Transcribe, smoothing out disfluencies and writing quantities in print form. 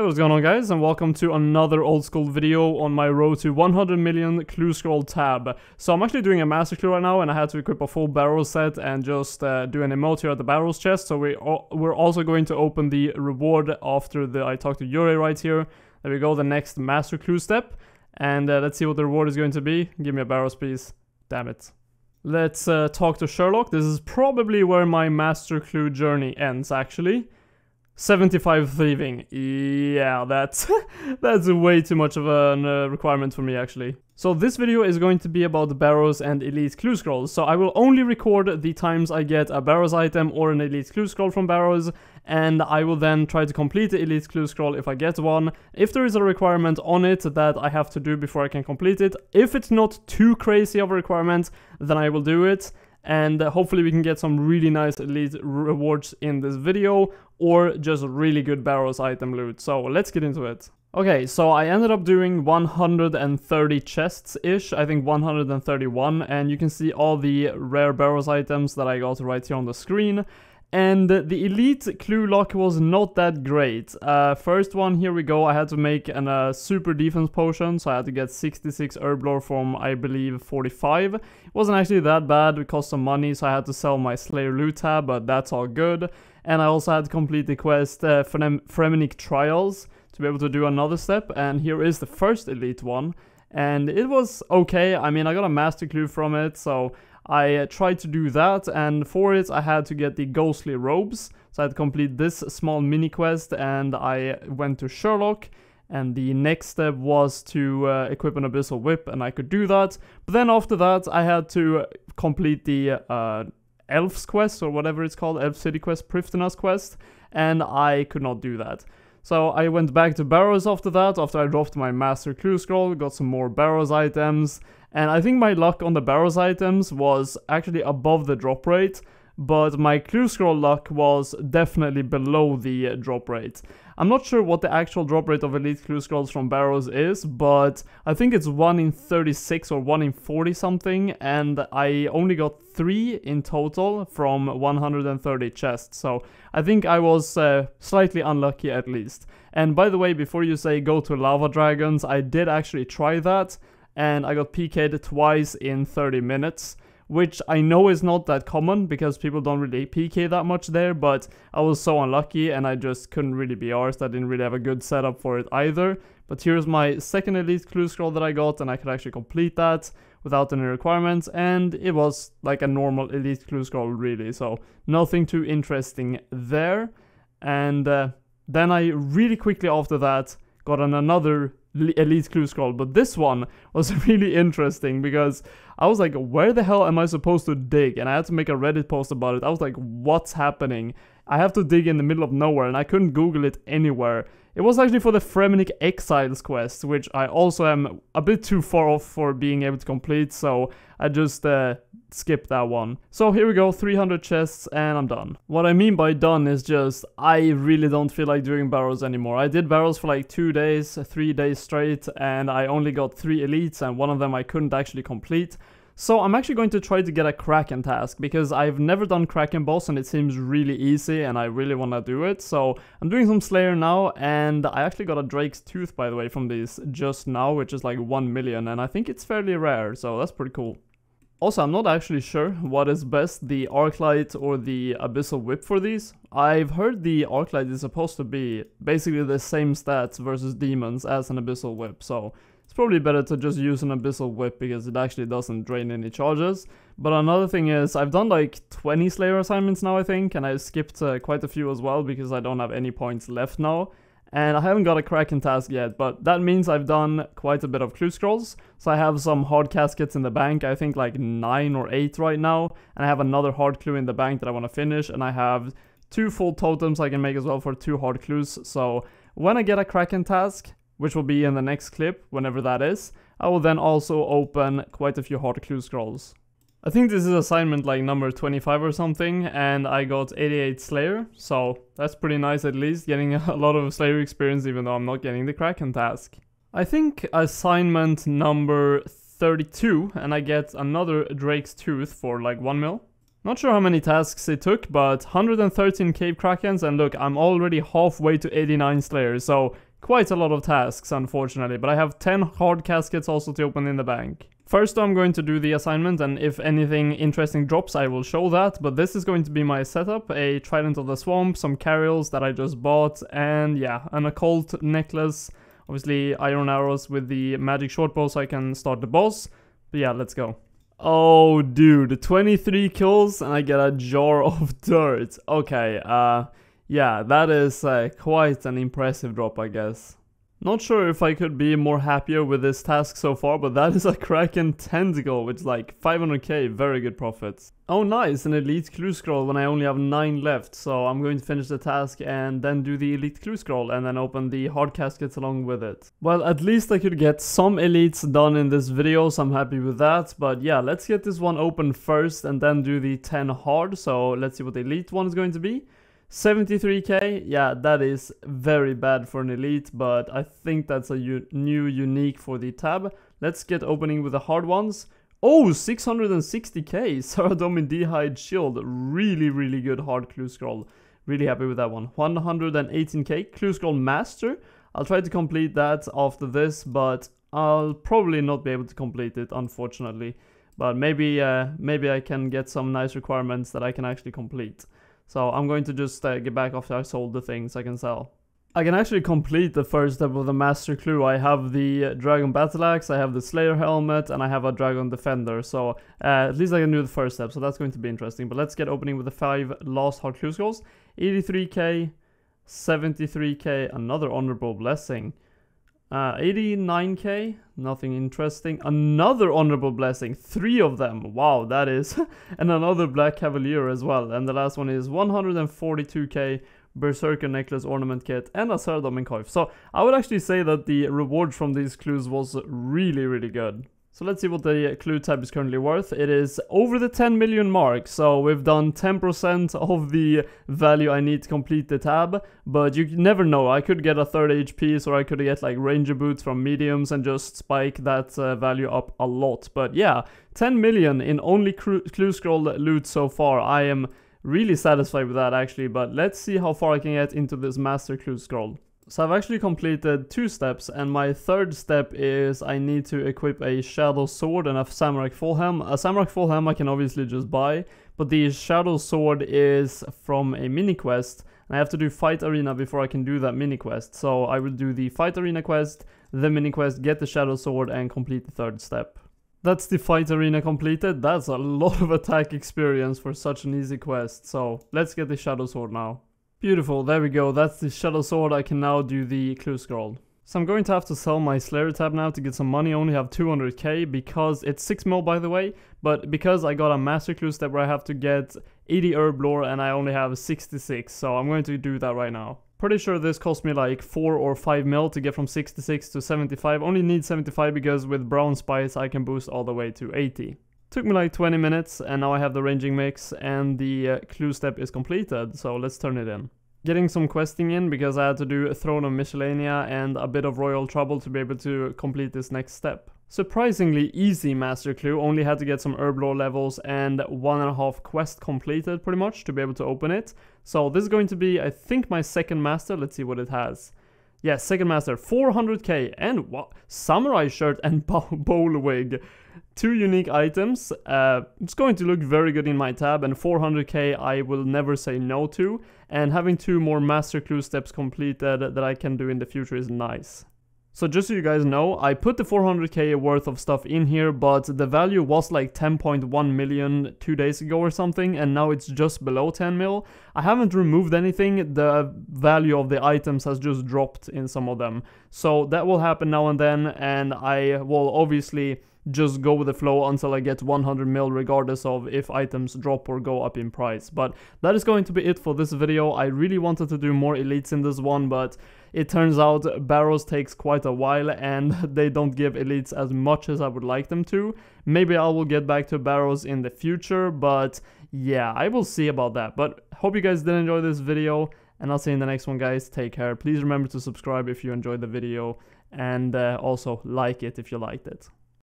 Hey, what's going on, guys, and welcome to another old school video on my road to 100 million Clue Scroll tab. So I'm actually doing a master clue right now, and I had to equip a full Barrows set and just do an emote here at the Barrows chest. So we're also going to open the reward after I talk to Yuri right here. There we go, the next master clue step, and let's see what the reward is going to be. Give me a Barrows, please. Damn it. Let's talk to Sherlock. This is probably where my master clue journey ends, actually. 75 thieving. Yeah, that's way too much of a requirement for me, actually. So this video is going to be about the Barrows and Elite Clue Scrolls. So I will only record the times I get a Barrows item or an Elite Clue Scroll from Barrows, and I will then try to complete the Elite Clue Scroll if I get one. If there is a requirement on it that I have to do before I can complete it, if it's not too crazy of a requirement, then I will do it. And hopefully we can get some really nice elite rewards in this video, or just really good Barrows item loot. So let's get into it. Okay, so I ended up doing 130 chests-ish, I think 131, and you can see all the rare Barrows items that I got right here on the screen. And the elite clue lock was not that great. First one, here we go, I had to make a super defense potion, so I had to get 66 herb lore from, I believe, 45. It wasn't actually that bad, it cost some money, so I had to sell my Slayer loot tab, but that's all good. And I also had to complete the quest Fremenic Trials to be able to do another step, and here is the first elite one. And it was okay, I mean, I got a master clue from it, so I tried to do that, and for it I had to get the ghostly robes, so I had to complete this small mini quest, and I went to Sherlock, and the next step was to equip an Abyssal Whip, and I could do that. But then after that I had to complete the Elf's quest, or whatever it's called, Elf City quest, Prifddinas quest, and I could not do that. So I went back to Barrows after that, after I dropped my master clue scroll, got some more Barrows items. And I think my luck on the Barrows items was actually above the drop rate, but my clue scroll luck was definitely below the drop rate. I'm not sure what the actual drop rate of elite clue scrolls from Barrows is, but I think it's 1 in 36 or 1 in 40 something, and I only got 3 in total from 130 chests, so I think I was slightly unlucky at least. And by the way, before you say go to lava dragons, I did actually try that, and I got PK'd twice in 30 minutes, which I know is not that common because people don't really PK that much there, but I was so unlucky and I just couldn't really be arsed. I didn't really have a good setup for it either. But here's my second elite clue scroll that I got, and I could actually complete that without any requirements, and it was like a normal elite clue scroll really, so nothing too interesting there. And then I really quickly after that got another elite clue scroll, but this one was really interesting because I was like, where the hell am I supposed to dig? And I had to make a Reddit post about it. I was like, what's happening? I have to dig in the middle of nowhere, and I couldn't Google it anywhere. It was actually for the Fremenic Exiles quest, which I also am a bit too far off for being able to complete, so I just skipped that one. So here we go, 300 chests, and I'm done. What I mean by done is just, I really don't feel like doing Barrows anymore. I did Barrows for like 2 days, 3 days straight, and I only got 3 elites, and one of them I couldn't actually complete. So I'm actually going to try to get a Kraken task, because I've never done Kraken boss and it seems really easy and I really want to do it. So I'm doing some Slayer now, and I actually got a Drake's Tooth, by the way, from these just now, which is like 1 million, and I think it's fairly rare, so that's pretty cool. Also, I'm not actually sure what is best, the Arclight or the Abyssal Whip for these. I've heard the Arclight is supposed to be basically the same stats versus demons as an Abyssal Whip, so it's probably better to just use an Abyssal Whip because it actually doesn't drain any charges. But another thing is, I've done like 20 Slayer assignments now, I think, and I've skipped quite a few as well because I don't have any points left now. And I haven't got a Kraken task yet, but that means I've done quite a bit of clue scrolls. So I have some hard caskets in the bank, I think like 9 or 8 right now. And I have another hard clue in the bank that I want to finish, and I have 2 full totems I can make as well for 2 hard clues. So when I get a Kraken task, which will be in the next clip, whenever that is, I will then also open quite a few hard clue scrolls. I think this is assignment like number 25 or something, and I got 88 Slayer, so that's pretty nice at least, getting a lot of Slayer experience even though I'm not getting the Kraken task. I think assignment number 32, and I get another Drake's Tooth for like 1 mil. Not sure how many tasks it took, but 113 Cave Krakens, and look, I'm already halfway to 89 Slayers, so Quite a lot of tasks, unfortunately, but I have 10 hard caskets also to open in the bank. First I'm going to do the assignment, and if anything interesting drops I will show that, but this is going to be my setup: a Trident of the Swamp, some carryalls that I just bought, and yeah, an occult necklace, obviously iron arrows with the magic short bow so I can start the boss, but yeah, let's go. Oh dude, 23 kills and I get a jar of dirt. Okay, yeah, that is quite an impressive drop, I guess. Not sure if I could be more happier with this task so far, but that is a Kraken Tentacle, which is like 500k, very good profits. Oh nice, an Elite Clue Scroll when I only have 9 left, so I'm going to finish the task and then do the Elite Clue Scroll and then open the hard caskets along with it. Well, at least I could get some elites done in this video, so I'm happy with that, but yeah, let's get this one open first and then do the 10 hard, so let's see what the elite one is going to be. 73k, yeah, that is very bad for an elite, but I think that's a new unique for the tab. Let's get opening with the hard ones. Oh, 660k, Saradomin Dehide Shield, really good hard clue scroll. Really happy with that one. 118k, clue scroll master. I'll try to complete that after this, but I'll probably not be able to complete it, unfortunately. But maybe, I can get some nice requirements that I can actually complete. So I'm going to just get back after I sold the things I can sell. I can actually complete the first step of the Master Clue. I have the Dragon Battleaxe, I have the Slayer Helmet, and I have a Dragon Defender. So at least I can do the first step, so that's going to be interesting. But let's get opening with the 5 last hard clue scrolls. 83k, 73k, another Honorable Blessing. 89k, nothing interesting. Another Honorable Blessing, 3 of them. Wow, that is. And another Black Cavalier as well. And the last one is 142k, Berserker necklace ornament kit, and a Saradomin coif. So I would actually say that the reward from these clues was really good. So let's see what the clue tab is currently worth. It is over the 10 million mark, so we've done 10% of the value I need to complete the tab, but you never know, I could get a third HP, or I could get like ranger boots from mediums and just spike that value up a lot. But yeah, 10 million in only clue scroll loot so far. I am really satisfied with that actually, but let's see how far I can get into this master clue scroll. So I've actually completed 2 steps, and my 3rd step is I need to equip a Shadow Sword and a Samurai Fulham. A Samurai Fulham I can obviously just buy, but the Shadow Sword is from a mini quest, and I have to do Fight Arena before I can do that mini quest. So I will do the Fight Arena quest, the mini quest, get the Shadow Sword, and complete the 3rd step. That's the Fight Arena completed. That's a lot of attack experience for such an easy quest, so let's get the Shadow Sword now. Beautiful, there we go, that's the Shadow Sword. I can now do the Clue Scroll. So I'm going to have to sell my Slayer tab now to get some money. I only have 200k because it's 6 mil by the way, but because I got a Master Clue step where I have to get 80 herb lore and I only have 66, so I'm going to do that right now. Pretty sure this cost me like 4 or 5 mil to get from 66 to 75. Only need 75 because with Brown Spice I can boost all the way to 80. Took me like 20 minutes, and now I have the ranging mix, and the clue step is completed, so let's turn it in. Getting some questing in, because I had to do Throne of Michelinia and a bit of Royal Trouble to be able to complete this next step. Surprisingly easy Master Clue, only had to get some herb lore levels and 1.5 quest completed, pretty much, to be able to open it. So this is going to be, I think, my 2nd master. Let's see what it has. Yeah, 2nd master, 400k, and what? Samurai shirt and bowl wig. 2 unique items. It's going to look very good in my tab, and 400k I will never say no to, and having 2 more master clue steps completed that I can do in the future is nice. So just so you guys know, I put the 400k worth of stuff in here, but the value was like 10.1 million 2 days ago or something, and now it's just below 10 mil. I haven't removed anything, the value of the items has just dropped in some of them. So that will happen now and then, and I will obviously just go with the flow until I get 100 mil regardless of if items drop or go up in price. But that is going to be it for this video. I really wanted to do more elites in this one, but it turns out Barrows takes quite a while and they don't give elites as much as I would like them to. Maybe I will get back to Barrows in the future, but yeah, I will see about that. But hope you guys did enjoy this video, and I'll see you in the next one, guys. Take care. Please remember to subscribe if you enjoyed the video, and also like it if you liked it.